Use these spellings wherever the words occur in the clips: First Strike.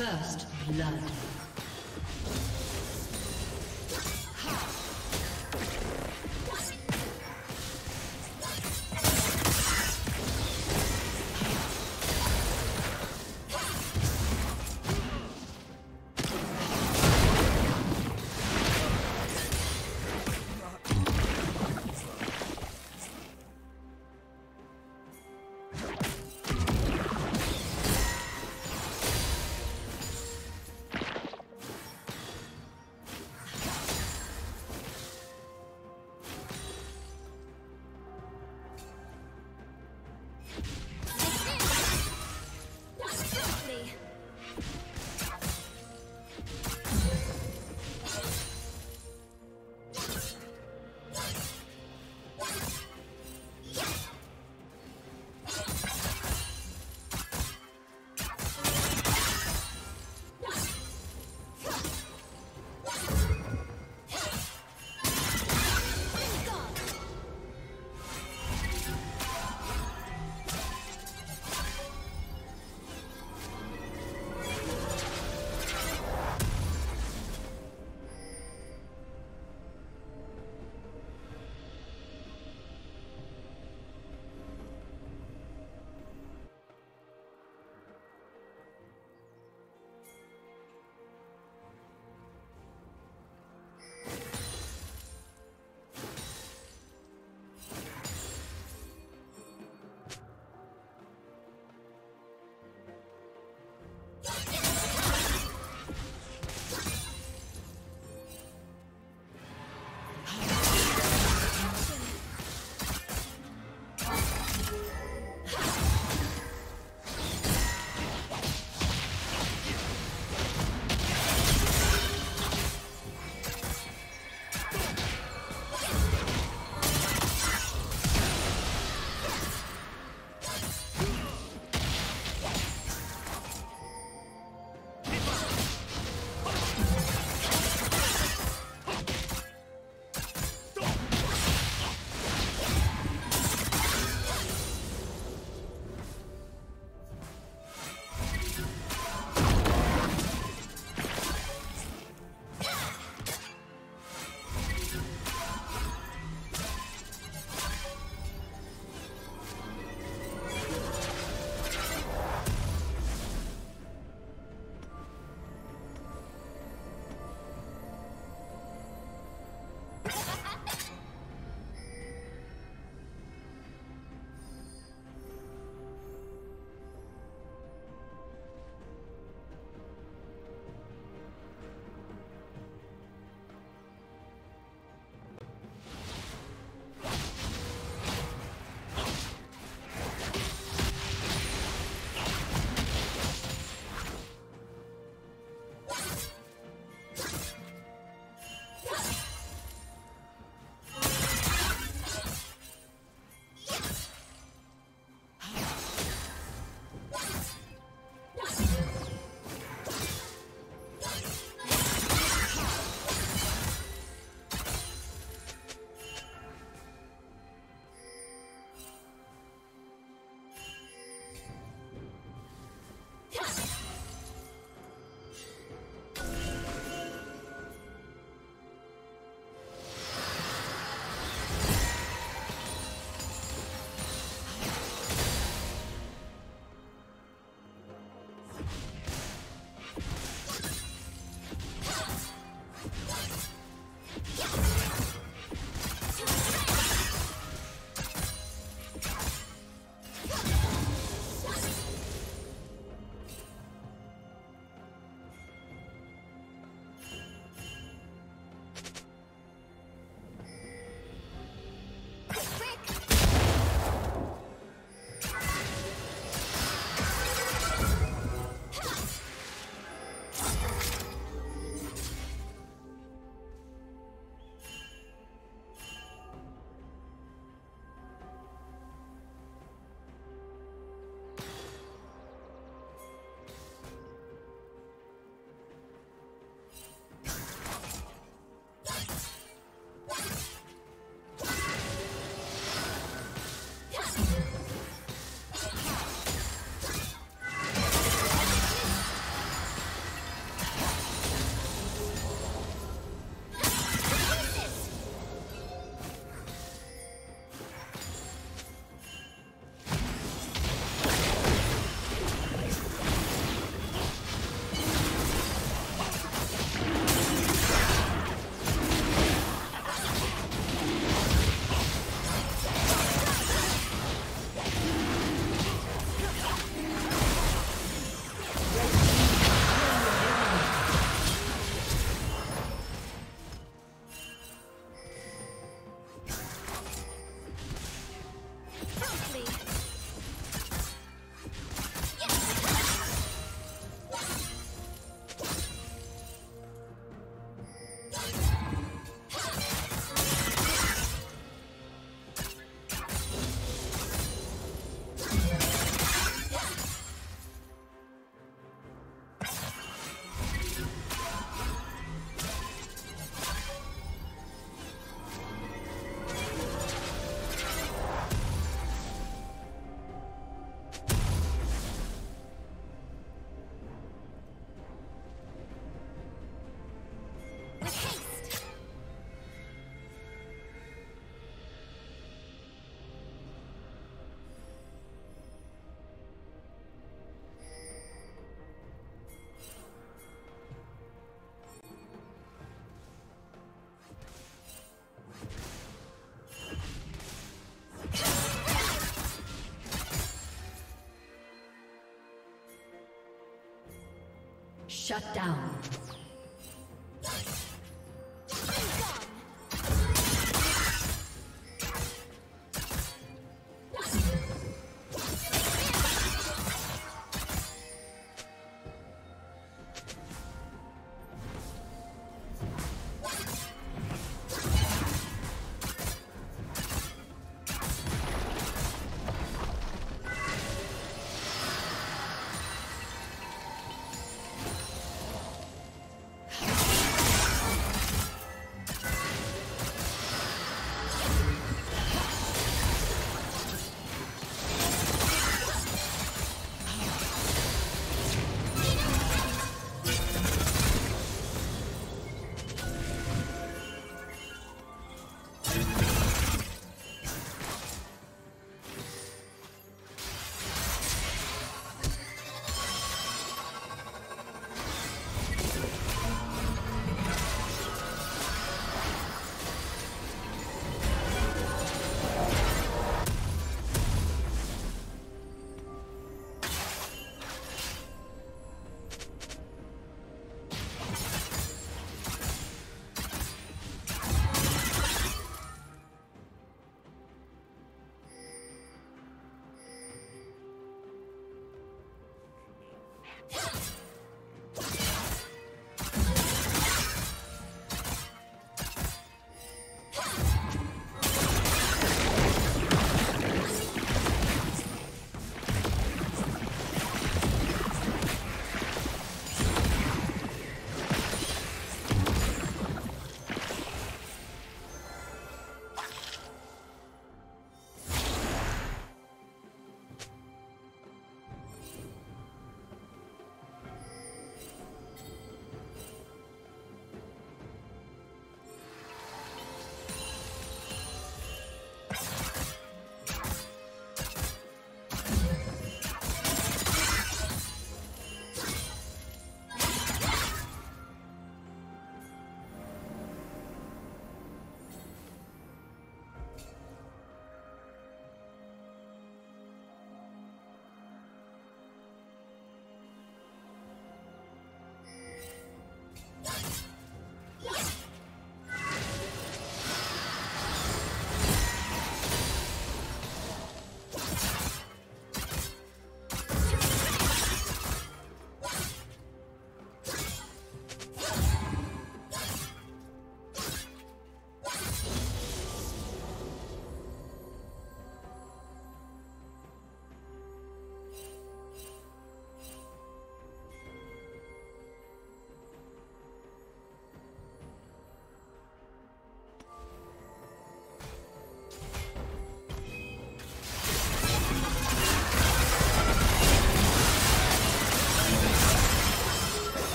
First blood. Shut down.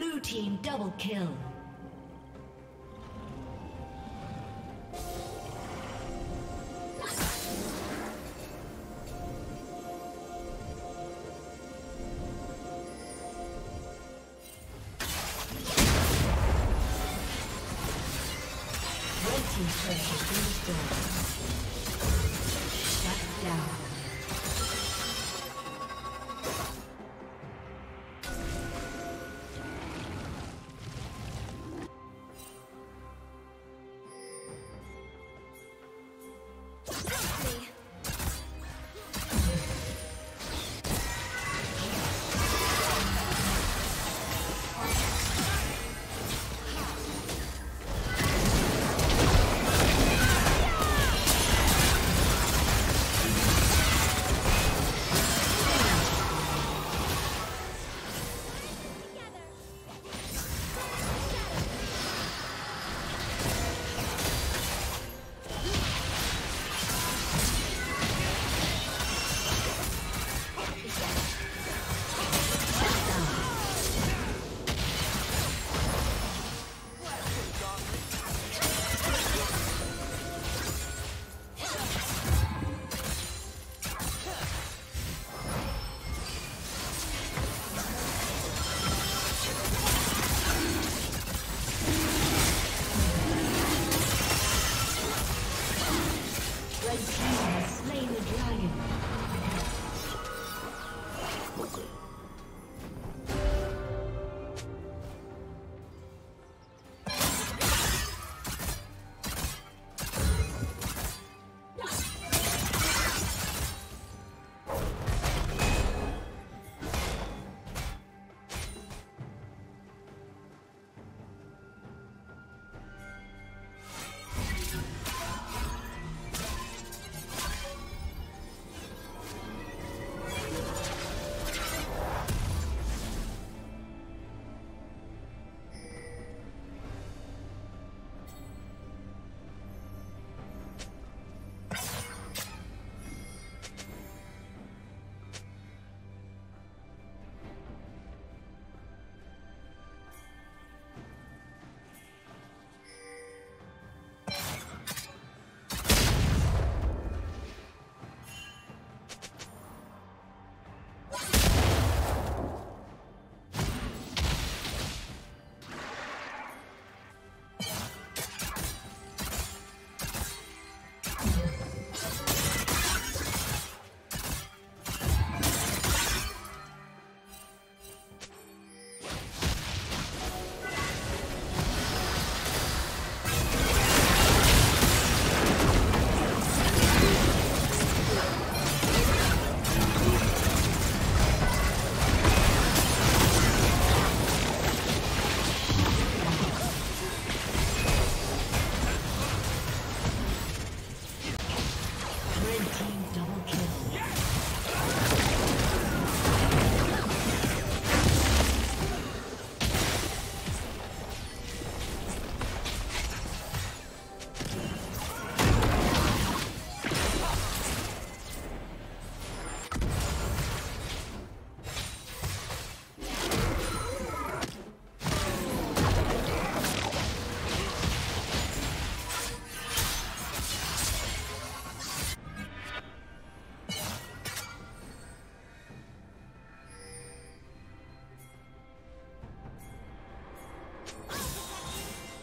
Blue team double kill.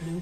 Blue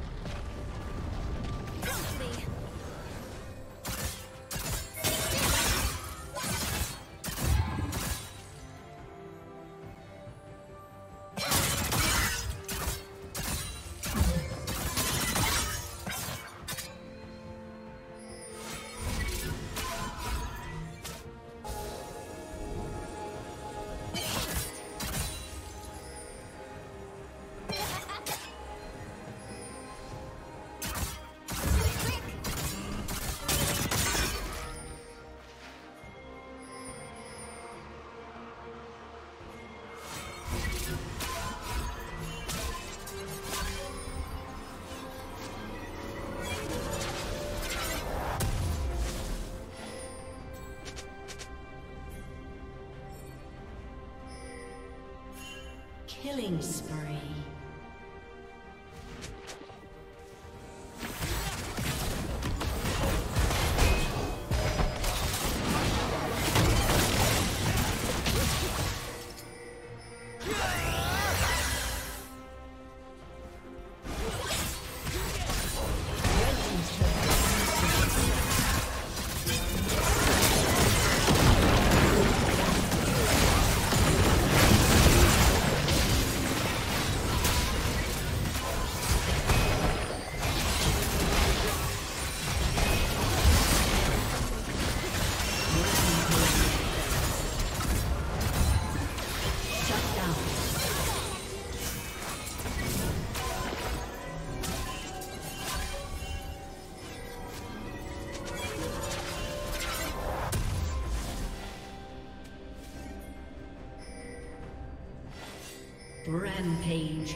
Killing spree. Rampage.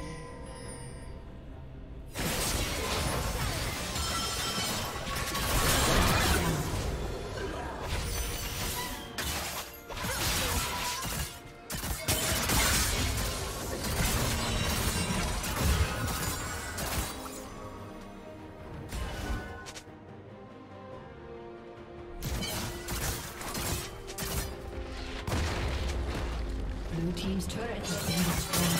Blue team's turret has been destroyed.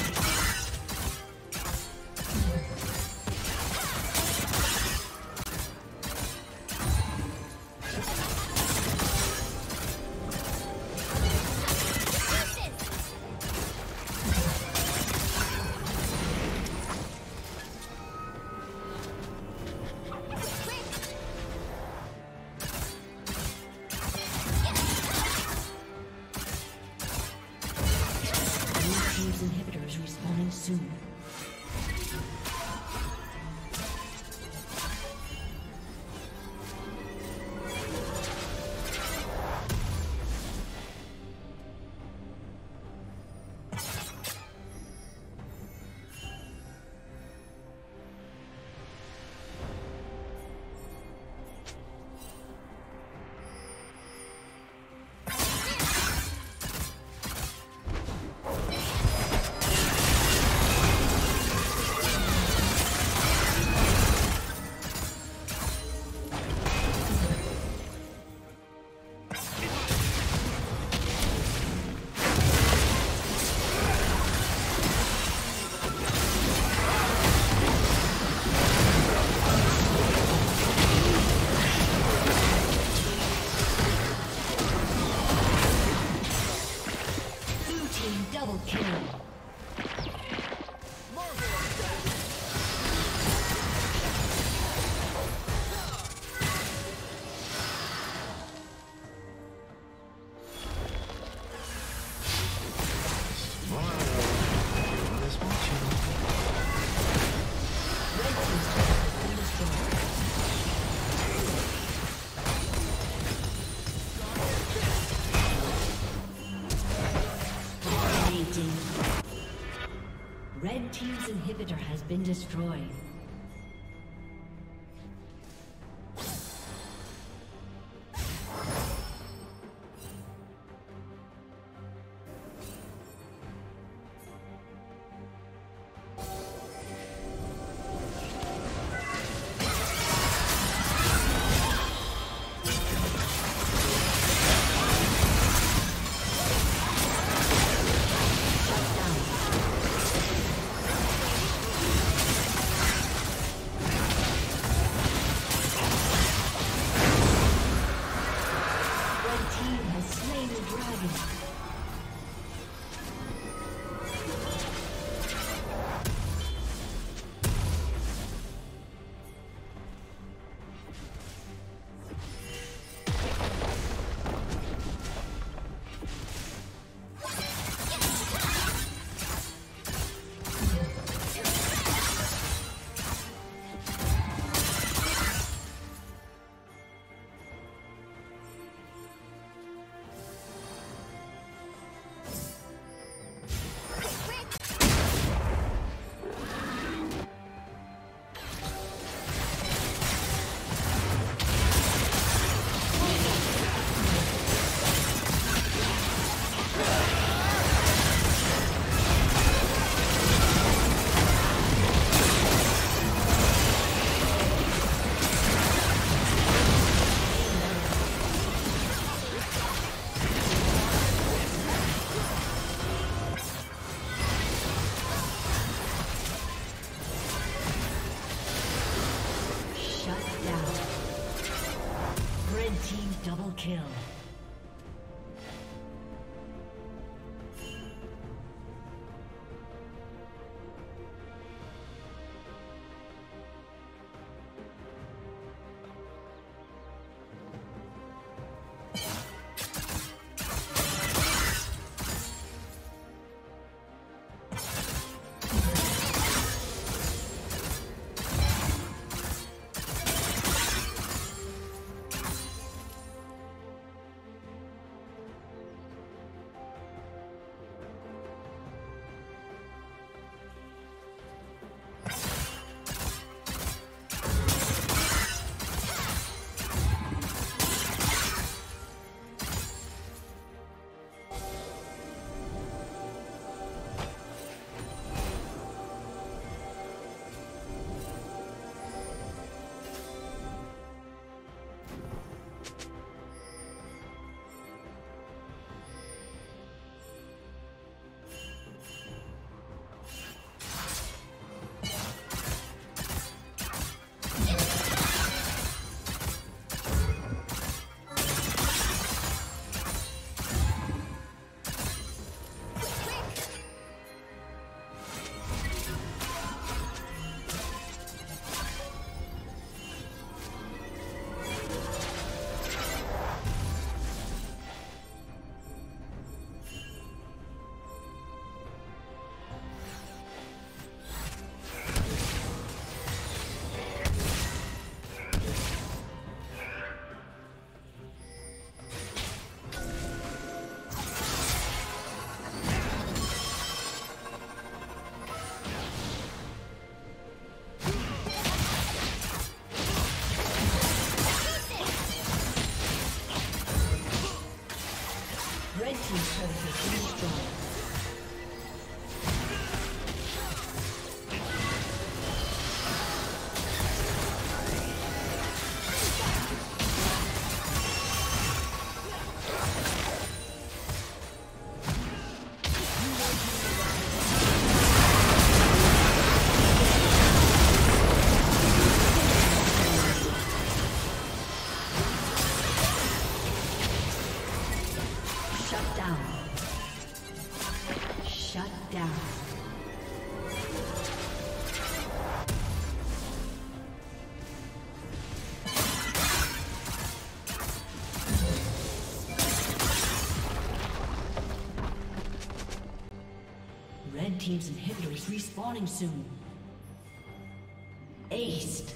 Red team's inhibitor has been destroyed. down. Red team double kill. Team's inhibitor is respawning soon. Aced.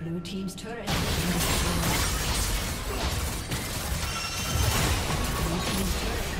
Blue team's turret has been destroyed. Blue team's turret.